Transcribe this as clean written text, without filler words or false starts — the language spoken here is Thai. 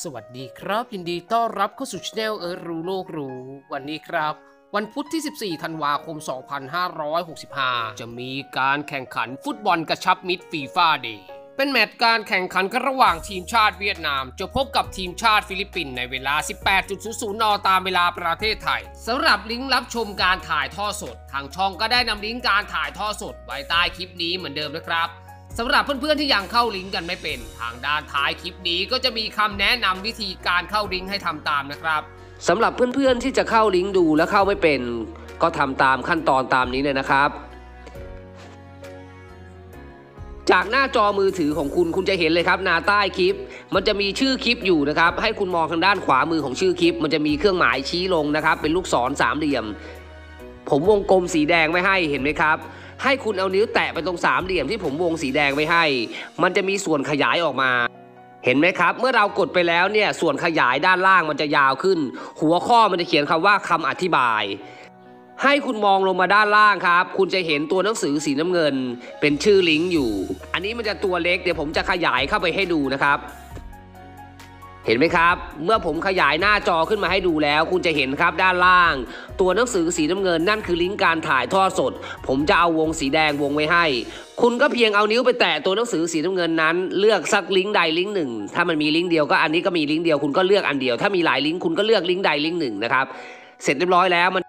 สวัสดีครับยินดีต้อนรับเข้าสู่ช่องรู้โลกรู้วันนี้ครับวันพุธที่14ธันวาคม2565จะมีการแข่งขันฟุตบอลกระชับมิตรฟีฟ่าเดย์เป็นแมตช์การแข่งขันกันระหว่างทีมชาติเวียดนามจะพบกับทีมชาติฟิลิปปินส์ในเวลา 18.00 นตามเวลาประเทศไทยสำหรับลิงก์รับชมการถ่ายทอดสดทางช่องก็ได้นำลิงก์การถ่ายทอดสดไว้ใต้คลิปนี้เหมือนเดิมนะครับสำหรับเพื่อนๆที่ยังเข้าลิงก์กันไม่เป็นทางด้านท้ายคลิปนี้ก็จะมีคำแนะนำวิธีการเข้าลิงก์ให้ทำตามนะครับสำหรับเพื่อนๆที่จะเข้าลิงก์ดูและเข้าไม่เป็นก็ทำตามขั้นตอนตามนี้เลยนะครับจากหน้าจอมือถือของคุณจะเห็นเลยครับหน้าใต้คลิปมันจะมีชื่อคลิปอยู่นะครับให้คุณมองทางด้านขวามือของชื่อคลิปมันจะมีเครื่องหมายชี้ลงนะครับเป็นลูกศรสามเหลี่ยมผมวงกลมสีแดงไว้ให้เห็นไหมครับให้คุณเอานิ้วแตะไปตรงสามเหลี่ยมที่ผมวงสีแดงไว้ให้มันจะมีส่วนขยายออกมาเห็นไหมครับเมื่อเรากดไปแล้วเนี่ยส่วนขยายด้านล่างมันจะยาวขึ้นหัวข้อมันจะเขียนคำว่าคำอธิบายให้คุณมองลงมาด้านล่างครับคุณจะเห็นตัวหนังสือสีน้ำเงินเป็นชื่อลิงก์อยู่อันนี้มันจะตัวเล็กเดี๋ยวผมจะขยายเข้าไปให้ดูนะครับเห็นไหมครับเมื่อผมขยายหน้าจอขึ้นมาให้ดูแล้วคุณจะเห็นครับด้านล่างตัวหนังสือสีน้ำเงินนั่นคือลิงก์การถ่ายทอดสดผมจะเอาวงสีแดงวงไว้ให้คุณก็เพียงเอานิ้วไปแตะตัวหนังสือสีน้ำเงินนั้นเลือกสักลิงก์ใดลิงก์หนึ่งถ้ามันมีลิงก์เดียวก็อันนี้ก็มีลิงก์เดียวคุณก็เลือกอันเดียวถ้ามีหลายลิงก์คุณก็เลือกลิงก์ใดลิงก์หนึ่งนะครับเสร็จเรียบร้อยแล้วมัน